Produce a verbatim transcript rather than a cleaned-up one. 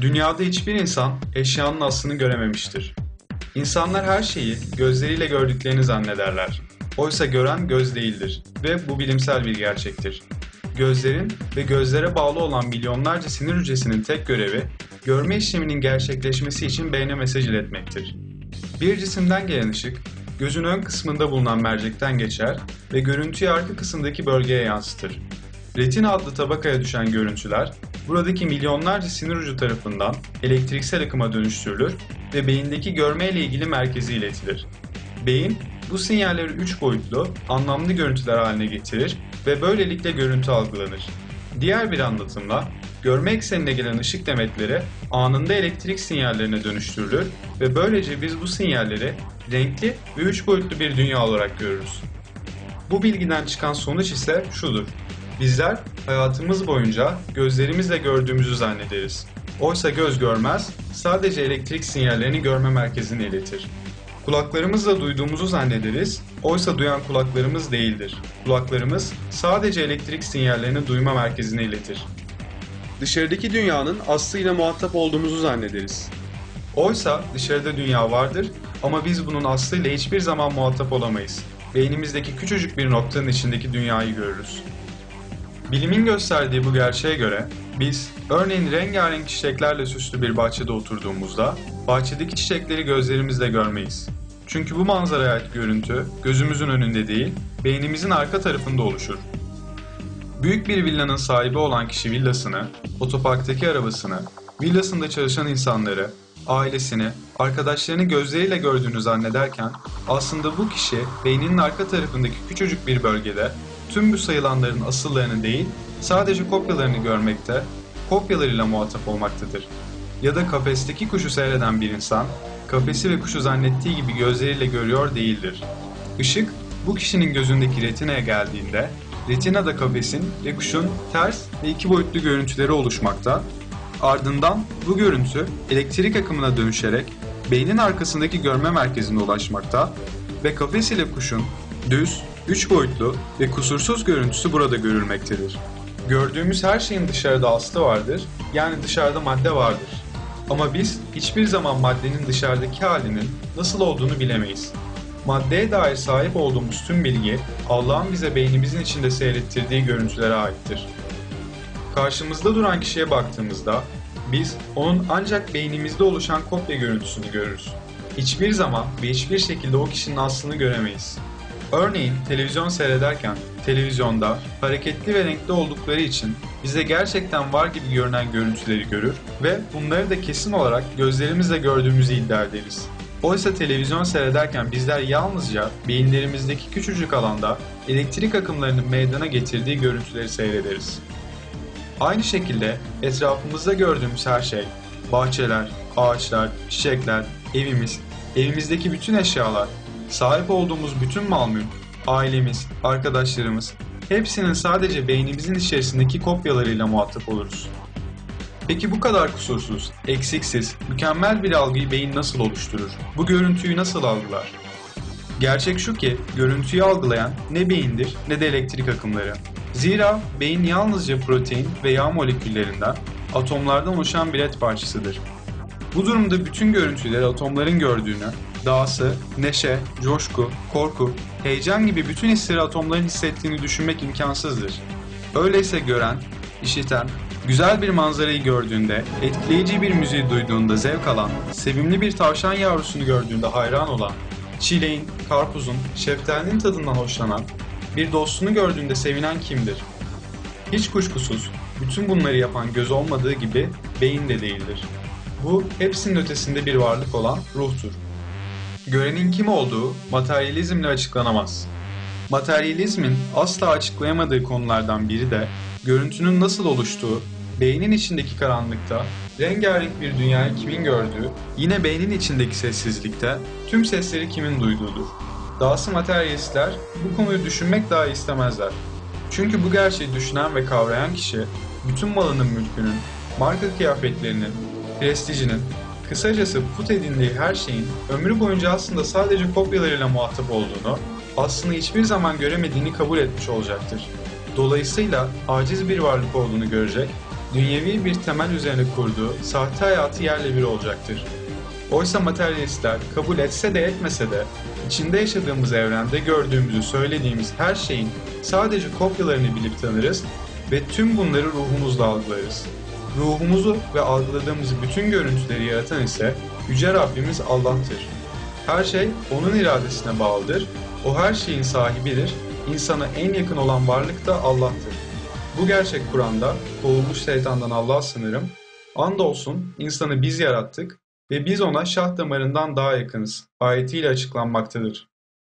Dünyada hiçbir insan eşyanın aslını görememiştir. İnsanlar her şeyi gözleriyle gördüklerini zannederler. Oysa gören göz değildir ve bu bilimsel bir gerçektir. Gözlerin ve gözlere bağlı olan milyonlarca sinir hücresinin tek görevi, görme işleminin gerçekleşmesi için beyne mesaj iletmektir. Bir cisimden gelen ışık, gözün ön kısmında bulunan mercekten geçer ve görüntüyü arka kısımdaki bölgeye yansıtır. Retina adlı tabakaya düşen görüntüler, buradaki milyonlarca sinir ucu tarafından elektriksel akıma dönüştürülür ve beyindeki görme ile ilgili merkeze iletilir. Beyin, bu sinyalleri üç boyutlu, anlamlı görüntüler haline getirir ve böylelikle görüntü algılanır. Diğer bir anlatımla, görme eksenine gelen ışık demetleri anında elektrik sinyallerine dönüştürülür ve böylece biz bu sinyalleri renkli ve üç boyutlu bir dünya olarak görürüz. Bu bilgiden çıkan sonuç ise şudur. Bizler hayatımız boyunca gözlerimizle gördüğümüzü zannederiz. Oysa göz görmez, sadece elektrik sinyallerini görme merkezine iletir. Kulaklarımızla duyduğumuzu zannederiz, oysa duyan kulaklarımız değildir. Kulaklarımız sadece elektrik sinyallerini duyma merkezine iletir. Dışarıdaki dünyanın aslıyla muhatap olduğumuzu zannederiz. Oysa dışarıda dünya vardır ama biz bunun aslıyla hiçbir zaman muhatap olamayız. Beynimizdeki küçücük bir noktanın içindeki dünyayı görürüz. Bilimin gösterdiği bu gerçeğe göre biz örneğin rengarenk çiçeklerle süslü bir bahçede oturduğumuzda bahçedeki çiçekleri gözlerimizle görmeyiz. Çünkü bu manzaraya ait görüntü gözümüzün önünde değil, beynimizin arka tarafında oluşur. Büyük bir villanın sahibi olan kişi villasını, otoparktaki arabasını, villasında çalışan insanları, ailesini, arkadaşlarını gözleriyle gördüğünü zannederken aslında bu kişi beyninin arka tarafındaki küçücük bir bölgede tüm bu sayılanların asıllarını değil, sadece kopyalarını görmekte, kopyalarıyla muhatap olmaktadır. Ya da kafesteki kuşu seyreden bir insan, kafesi ve kuşu zannettiği gibi gözleriyle görüyor değildir. Işık, bu kişinin gözündeki retinaya geldiğinde, retinada kafesin ve kuşun ters ve iki boyutlu görüntüleri oluşmakta, ardından bu görüntü elektrik akımına dönüşerek beynin arkasındaki görme merkezine ulaşmakta ve kafes ile kuşun düz, üç boyutlu ve kusursuz görüntüsü burada görülmektedir. Gördüğümüz her şeyin dışarıda aslı vardır, yani dışarıda madde vardır. Ama biz hiçbir zaman maddenin dışarıdaki halinin nasıl olduğunu bilemeyiz. Maddeye dair sahip olduğumuz tüm bilgi, Allah'ın bize beynimizin içinde seyrettirdiği görüntülere aittir. Karşımızda duran kişiye baktığımızda, biz onun ancak beynimizde oluşan kopya görüntüsünü görürüz. Hiçbir zaman ve hiçbir şekilde o kişinin aslını göremeyiz. Örneğin televizyon seyrederken, televizyonda hareketli ve renkli oldukları için bize gerçekten var gibi görünen görüntüleri görür ve bunları da kesin olarak gözlerimizle gördüğümüzü iddia ederiz. Oysa televizyon seyrederken bizler yalnızca beyinlerimizdeki küçücük alanda elektrik akımlarının meydana getirdiği görüntüleri seyrederiz. Aynı şekilde etrafımızda gördüğümüz her şey, bahçeler, ağaçlar, çiçekler, evimiz, evimizdeki bütün eşyalar, sahip olduğumuz bütün mal mülk, ailemiz, arkadaşlarımız, hepsinin sadece beynimizin içerisindeki kopyalarıyla muhatap oluruz. Peki bu kadar kusursuz, eksiksiz, mükemmel bir algıyı beyin nasıl oluşturur? Bu görüntüyü nasıl algılar? Gerçek şu ki, görüntüyü algılayan ne beyindir ne de elektrik akımları. Zira beyin yalnızca protein ve yağ moleküllerinden, atomlardan oluşan bir et parçasıdır. Bu durumda bütün görüntüleri atomların gördüğünü, dahası, neşe, coşku, korku, heyecan gibi bütün hisleri atomların hissettiğini düşünmek imkansızdır. Öyleyse gören, işiten, güzel bir manzarayı gördüğünde, etkileyici bir müziği duyduğunda zevk alan, sevimli bir tavşan yavrusunu gördüğünde hayran olan, çileğin, karpuzun, şeftalinin tadından hoşlanan, bir dostunu gördüğünde sevinen kimdir? Hiç kuşkusuz, bütün bunları yapan göz olmadığı gibi beyin de değildir. Bu, hepsinin ötesinde bir varlık olan ruhtur. Görenin kim olduğu materyalizmle açıklanamaz. Materyalizmin asla açıklayamadığı konulardan biri de görüntünün nasıl oluştuğu, beynin içindeki karanlıkta, rengarenk bir dünyayı kimin gördüğü, yine beynin içindeki sessizlikte tüm sesleri kimin duyduğudur. Dahası materyalistler bu konuyu düşünmek dahi istemezler. Çünkü bu gerçeği düşünen ve kavrayan kişi, bütün malının mülkünün, marka kıyafetlerinin, prestijinin, kısacası put edindiği her şeyin ömrü boyunca aslında sadece kopyalarıyla muhatap olduğunu, aslında hiçbir zaman göremediğini kabul etmiş olacaktır. Dolayısıyla aciz bir varlık olduğunu görecek dünyevi bir temel üzerine kurduğu sahte hayatı yerle bir olacaktır. Oysa materyalistler kabul etse de etmese de içinde yaşadığımız evrende gördüğümüzü söylediğimiz her şeyin sadece kopyalarını bilip tanırız ve tüm bunları ruhumuzla algılarız. Ruhumuzu ve algıladığımız bütün görüntüleri yaratan ise Yüce Rabbimiz Allah'tır. Her şey O'nun iradesine bağlıdır, O her şeyin sahibidir, insana en yakın olan varlık da Allah'tır. Bu gerçek Kur'an'da, kovulmuş şeytandan Allah'a sığınırım, andolsun insanı biz yarattık ve biz ona şah damarından daha yakınız ayetiyle açıklanmaktadır.